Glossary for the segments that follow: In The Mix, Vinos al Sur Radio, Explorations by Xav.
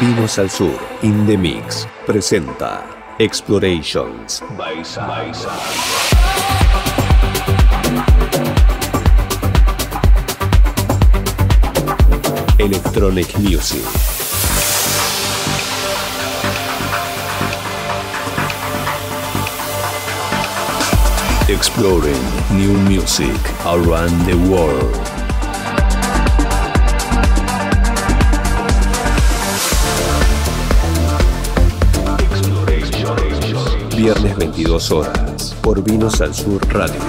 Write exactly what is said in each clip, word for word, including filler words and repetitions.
Vinos al Sur in the Mix presenta Explorations by Xav. Electronic music, exploring new music around the world. Viernes veintidós horas por Vinos al Sur Radio.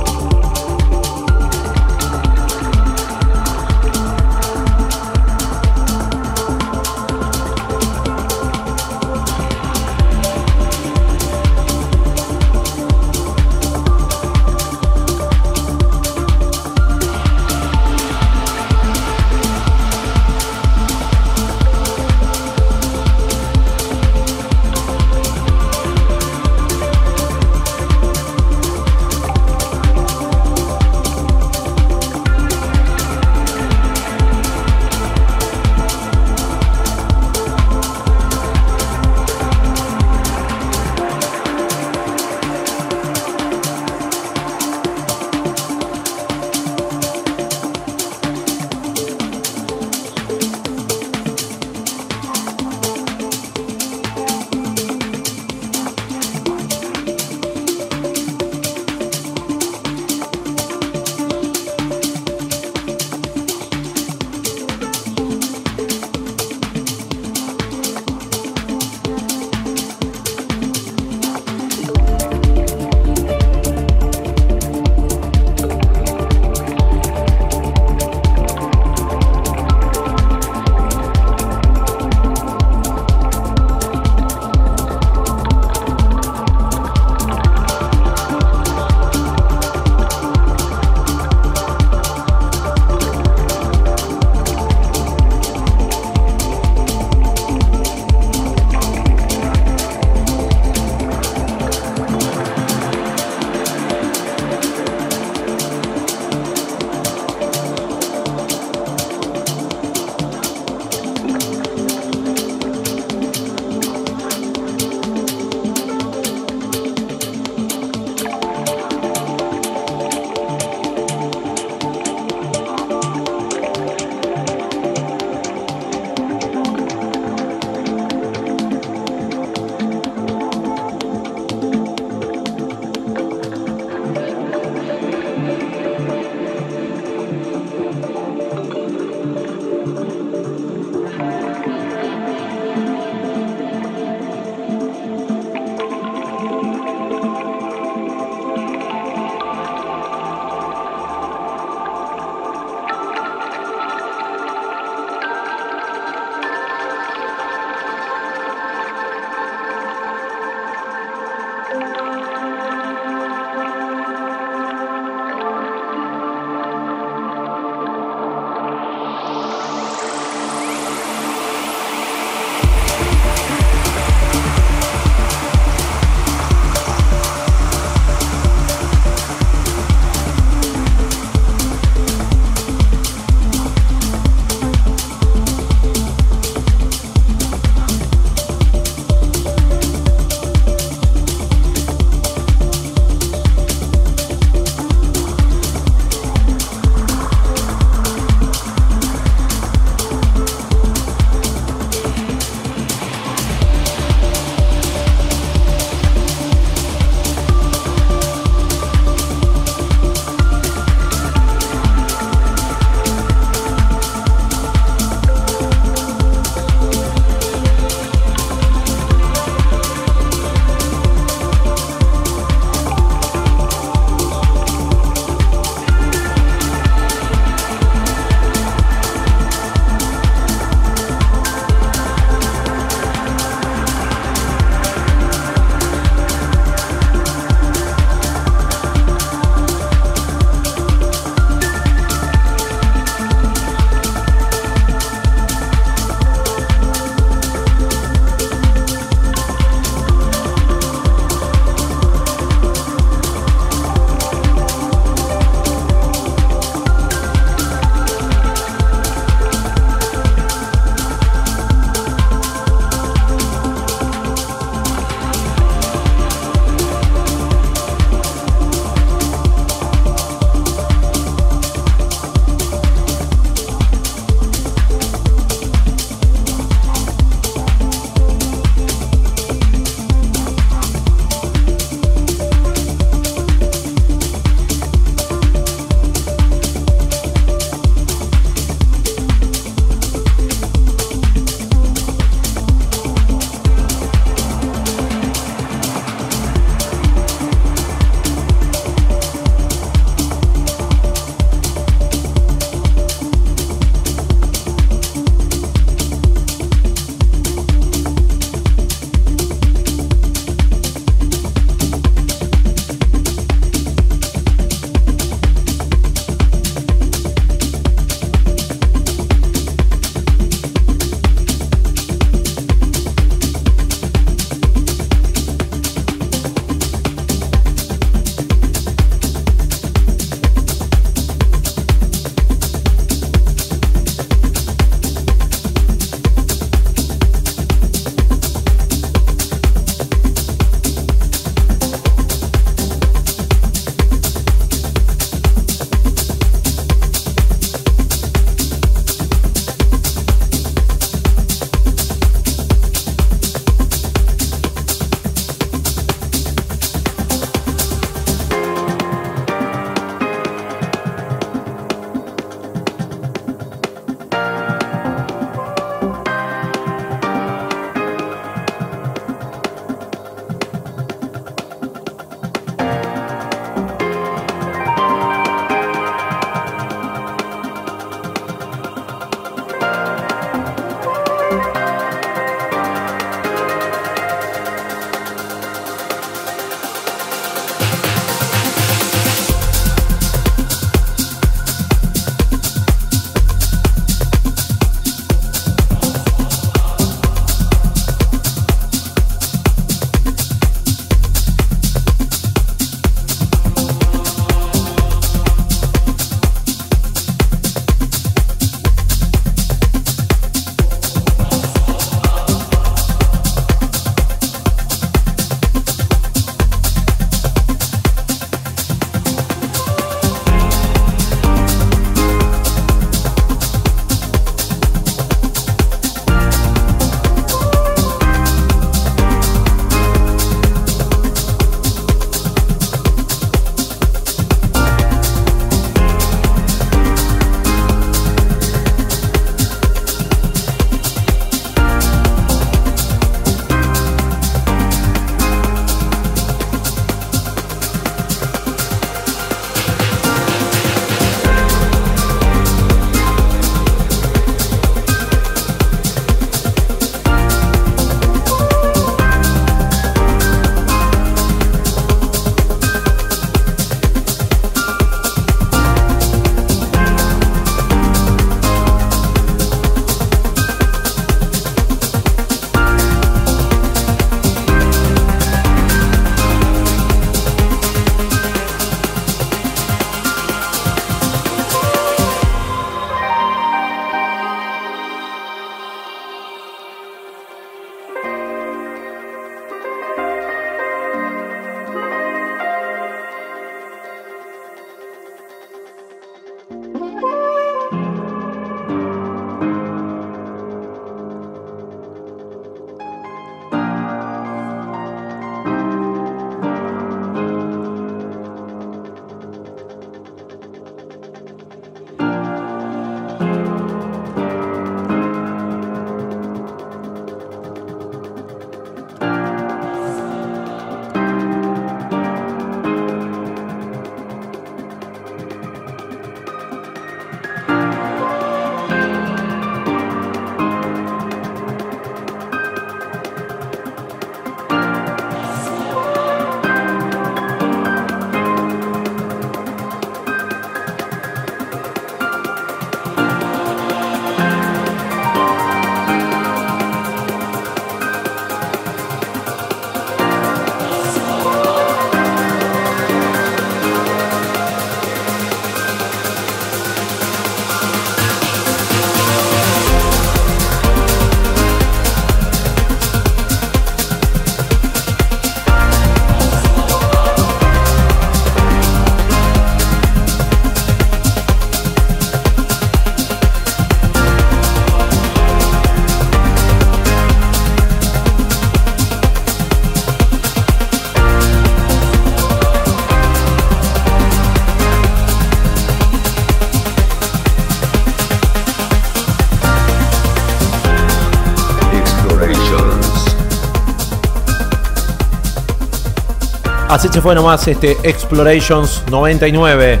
Así se fue nomás este Explorations noventa y nueve.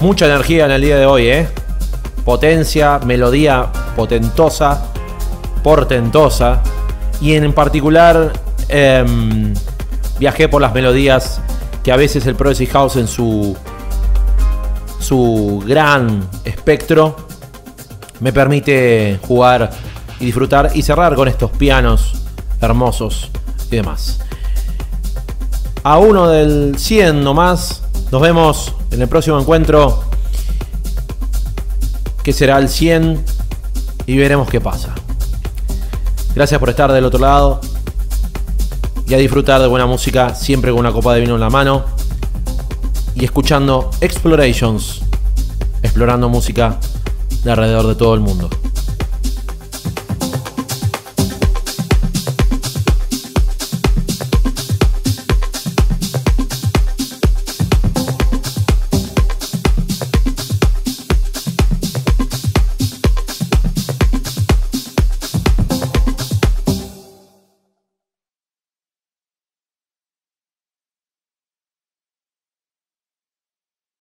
Mucha energía en el día de hoy, ¿eh? Potencia, melodía potentosa, portentosa. Y en particular eh, viajé por las melodías que a veces el Progressive House en su, su gran espectro me permite jugar y disfrutar y cerrar con estos pianos hermosos y demás. A uno del cien nomás. Nos vemos en el próximo encuentro, que será el cien, y veremos qué pasa. Gracias por estar del otro lado y a disfrutar de buena música, siempre con una copa de vino en la mano y escuchando Explorations, explorando música de alrededor de todo el mundo.